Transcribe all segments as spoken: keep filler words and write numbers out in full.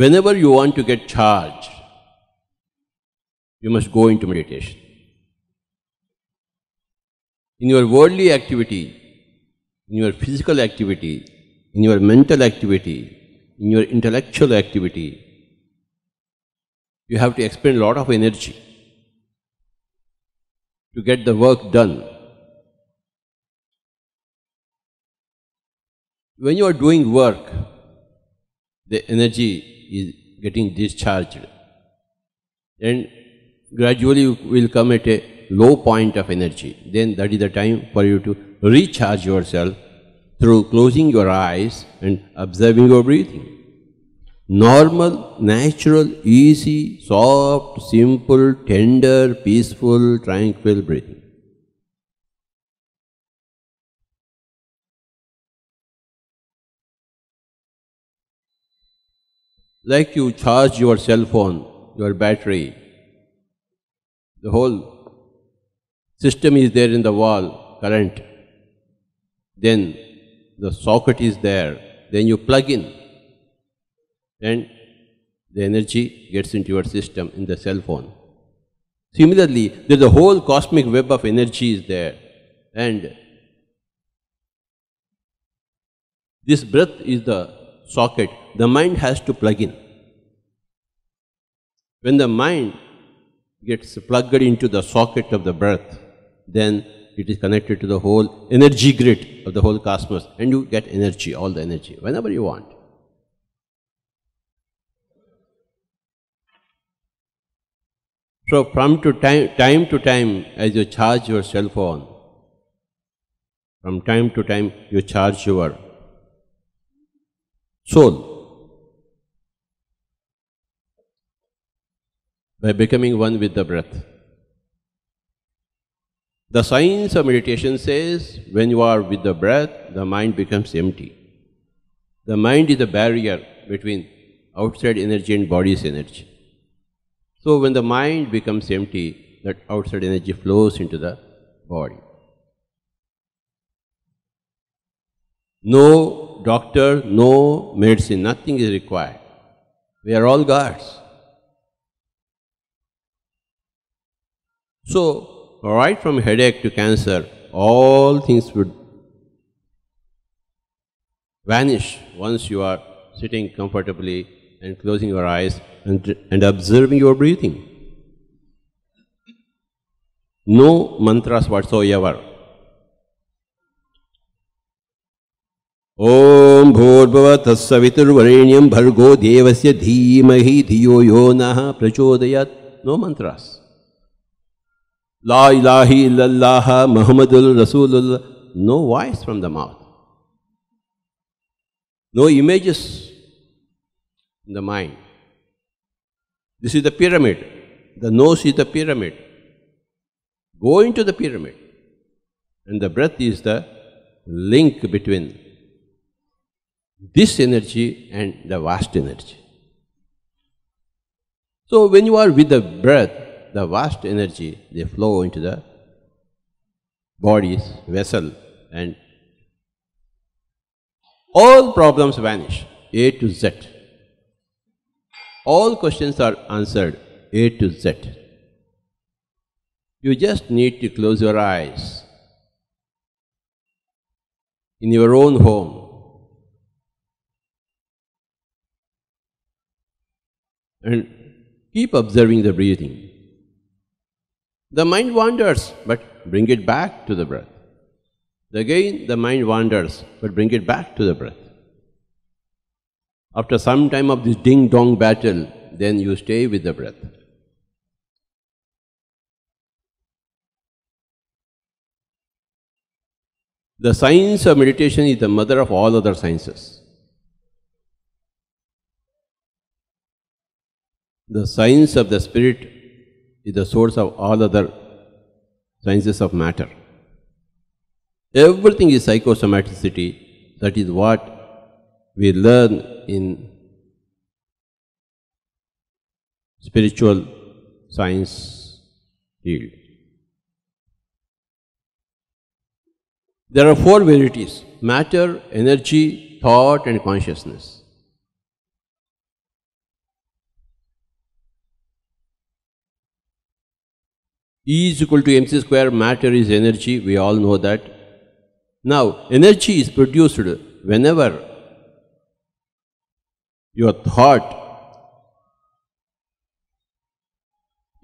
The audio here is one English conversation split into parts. Whenever you want to get charged, you must go into meditation. In your worldly activity, in your physical activity, in your mental activity, in your intellectual activity, you have to expend a lot of energy to get the work done. When you are doing work, the energy is getting discharged, and gradually you will come at a low point of energy. Then that is the time for you to recharge yourself through closing your eyes and observing your breathing. Normal, natural, easy, soft, simple, tender, peaceful, tranquil breathing. Like you charge your cell phone, your battery, the whole system is there in the wall, current, then the socket is there, then you plug in, and the energy gets into your system in the cell phone. Similarly, there's a whole cosmic web of energy is there, and this breath is the socket. The mind has to plug in. When the mind gets plugged into the socket of the breath, then it is connected to the whole energy grid of the whole cosmos, and you get energy, all the energy, whenever you want. So from to time, time to time, as you charge your cell phone, from time to time you charge your soul by becoming one with the breath. The science of meditation says when you are with the breath, the mind becomes empty. The mind is the barrier between outside energy and body's energy. So when the mind becomes empty, that outside energy flows into the body. No doctor, no medicine, nothing is required. We are all gods. So, right from headache to cancer, all things would vanish once you are sitting comfortably and closing your eyes and, and observing your breathing. No mantras whatsoever. Om Bhurtbhava Tassaviturvarenyam Bhargo Devasya Dhimahi Dhiyo Yonaha Prachodayat. No mantras. La ilahi illallah Muhammadul Rasulullah. No voice from the mouth. No images in the mind. This is the pyramid. The nose is the pyramid. Go into the pyramid. And the breath is the link between this energy and the vast energy. So when you are with the breath, the vast energy, they flow into the body's vessel and all problems vanish, A to Z. All questions are answered, A to Z. You just need to close your eyes in your own home. And keep observing the breathing. The mind wanders, but bring it back to the breath. Again, the mind wanders, but bring it back to the breath. After some time of this ding-dong battle, then you stay with the breath. The science of meditation is the mother of all other sciences. The science of the spirit is the source of all other sciences of matter. Everything is psychosomaticity, that is what we learn in spiritual science field. There are four verities: matter, energy, thought and consciousness. E is equal to mc square, matter is energy, we all know that. Now, energy is produced whenever your thought,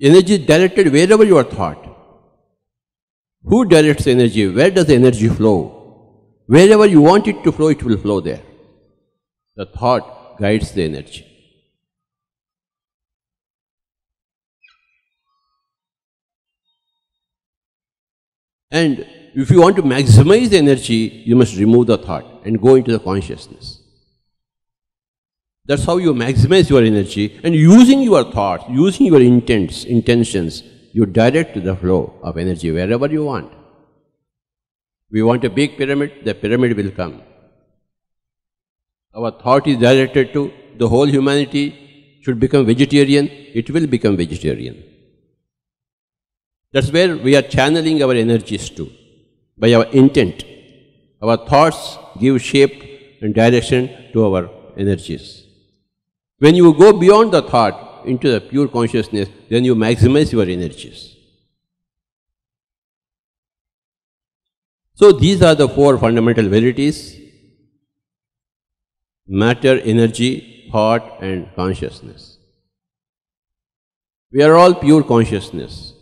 energy directed wherever your thought. Who directs energy? Where does energy flow? Wherever you want it to flow, it will flow there. The thought guides the energy. And if you want to maximize the energy, you must remove the thought and go into the consciousness. That's how you maximize your energy, and using your thoughts, using your intents, intentions, you direct the flow of energy wherever you want. We want a big pyramid, the pyramid will come. Our thought is directed to the whole humanity should become vegetarian, it will become vegetarian. That's where we are channeling our energies to, by our intent. Our thoughts give shape and direction to our energies. When you go beyond the thought into the pure consciousness, then you maximize your energies. So these are the four fundamental verities: matter, energy, thought and consciousness. We are all pure consciousness.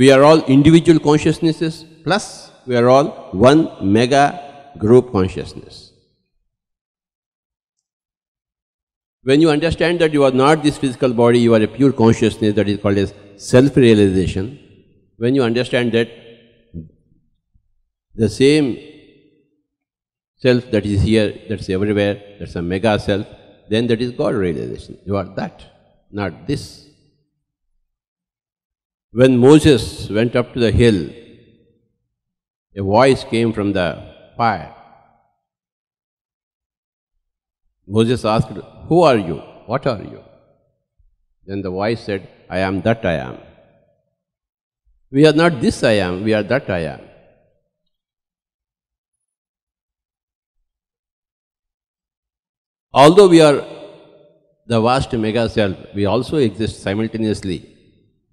We are all individual consciousnesses, plus we are all one mega group consciousness. When you understand that you are not this physical body, you are a pure consciousness, that is called as self-realization. When you understand that the same self that is here, that's everywhere, that's a mega self, then that is God realization. You are that, not this. When Moses went up to the hill, a voice came from the fire. Moses asked, "Who are you? What are you?" Then the voice said, "I am that I am." We are not this I am, we are that I am. Although we are the vast mega self, we also exist simultaneously,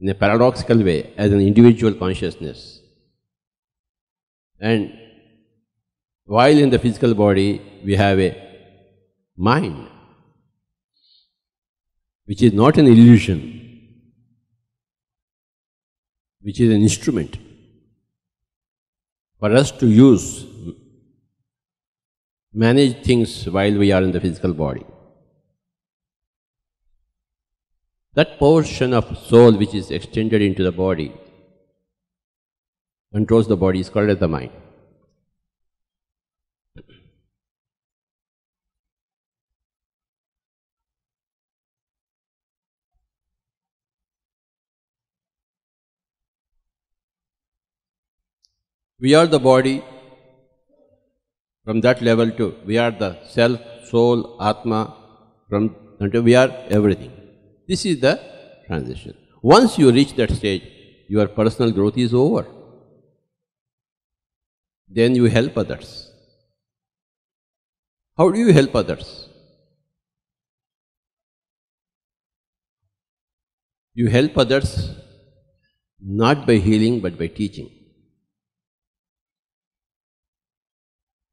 in a paradoxical way, as an individual consciousness. And while in the physical body, we have a mind, which is not an illusion, which is an instrument for us to use, manage things while we are in the physical body. That portion of soul which is extended into the body, controls the body, is called as the mind. We are the body, from that level to, we are the self, soul, Atma, from until we are everything. This is the transition. Once you reach that stage, your personal growth is over. Then you help others. How do you help others? You help others not by healing but by teaching.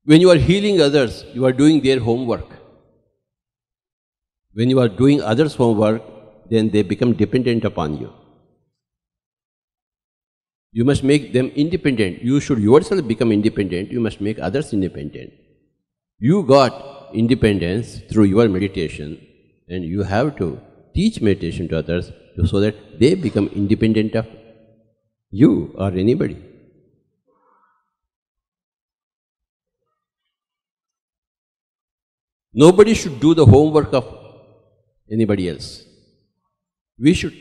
When you are healing others, you are doing their homework. When you are doing others' homework, then they become dependent upon you. You must make them independent. You should yourself become independent. You must make others independent. You got independence through your meditation, and you have to teach meditation to others so that they become independent of you or anybody. Nobody should do the homework of anybody else. We should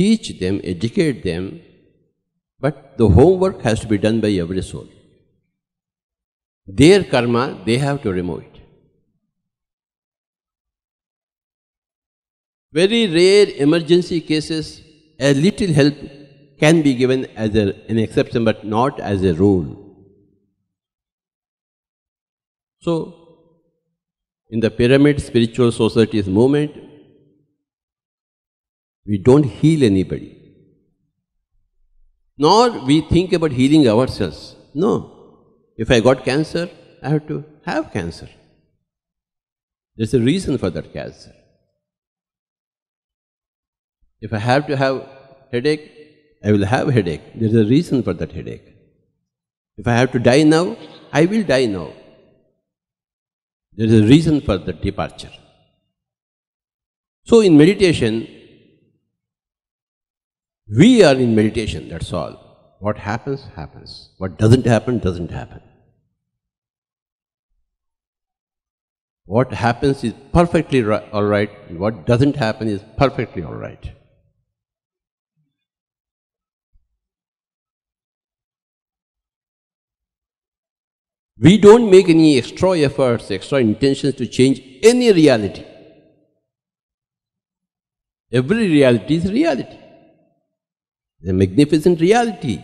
teach them, educate them, but the homework has to be done by every soul. Their karma, they have to remove it. Very rare emergency cases, a little help can be given as a, an exception, but not as a rule. So, in the pyramid spiritual societies movement, we don't heal anybody. Nor we think about healing ourselves. No. If I got cancer, I have to have cancer. There's a reason for that cancer. If I have to have headache, I will have headache. There's a reason for that headache. If I have to die now, I will die now. There is a reason for the departure. So in meditation, we are in meditation, that's all. What happens, happens. What doesn't happen, doesn't happen. What happens is perfectly all right, and what doesn't happen is perfectly all right. We don't make any extra efforts, extra intentions to change any reality. Every reality is reality. It's a magnificent reality,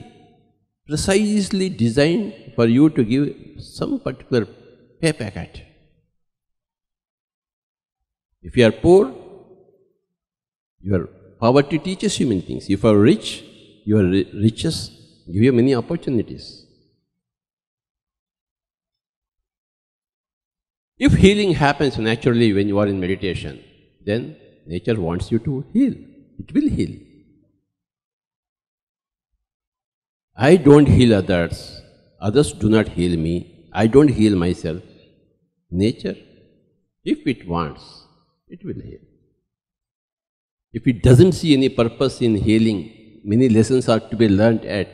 precisely designed for you to give some particular payback at. If you are poor, your poverty teaches you many things. If you are rich, your riches give you many opportunities. If healing happens naturally when you are in meditation, then nature wants you to heal. It will heal. I don't heal others. Others do not heal me. I don't heal myself. Nature, if it wants, it will heal. If it doesn't see any purpose in healing, many lessons are to be learned at.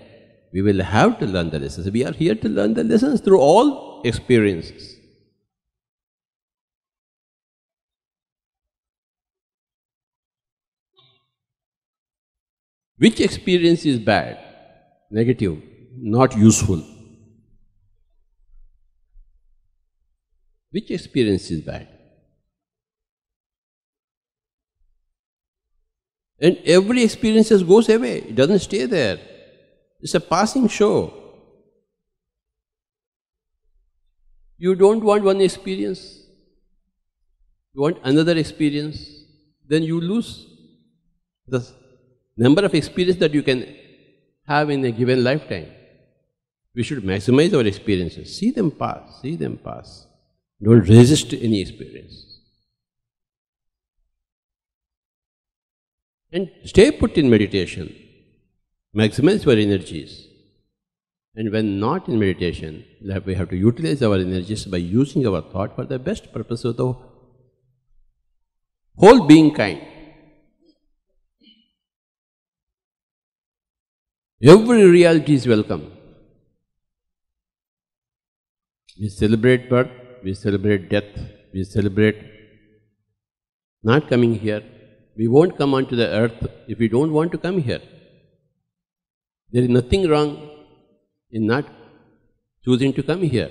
We will have to learn the lessons. We are here to learn the lessons through all experiences. Which experience is bad, negative, not useful? Which experience is bad? And every experience just goes away, it doesn't stay there. It's a passing show. You don't want one experience, you want another experience, then you lose the number of experience that you can have in a given lifetime. We should maximize our experiences. See them pass, see them pass. Don't resist any experience. And stay put in meditation. Maximize your energies. And when not in meditation, we have to utilize our energies by using our thought for the best purpose of the whole being kind. Every reality is welcome. We celebrate birth, we celebrate death, we celebrate not coming here. We won't come onto the earth if we don't want to come here. There is nothing wrong in not choosing to come here.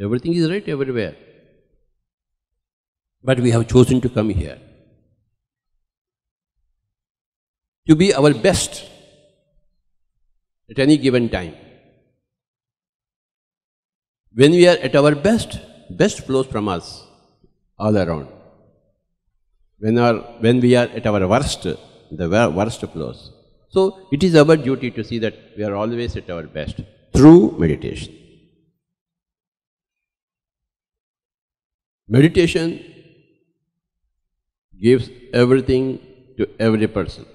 Everything is right everywhere. But we have chosen to come here to be our best at any given time. When we are at our best, best flows from us all around. When, our, when we are at our worst, the worst flows. So it is our duty to see that we are always at our best through meditation. Meditation gives everything to every person.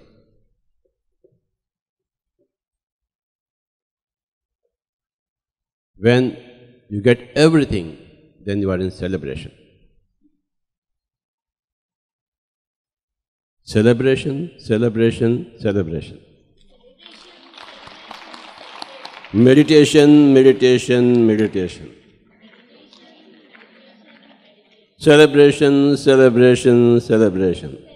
When you get everything, then you are in celebration. Celebration, celebration, celebration. Meditation, meditation, meditation. Celebration, celebration, celebration.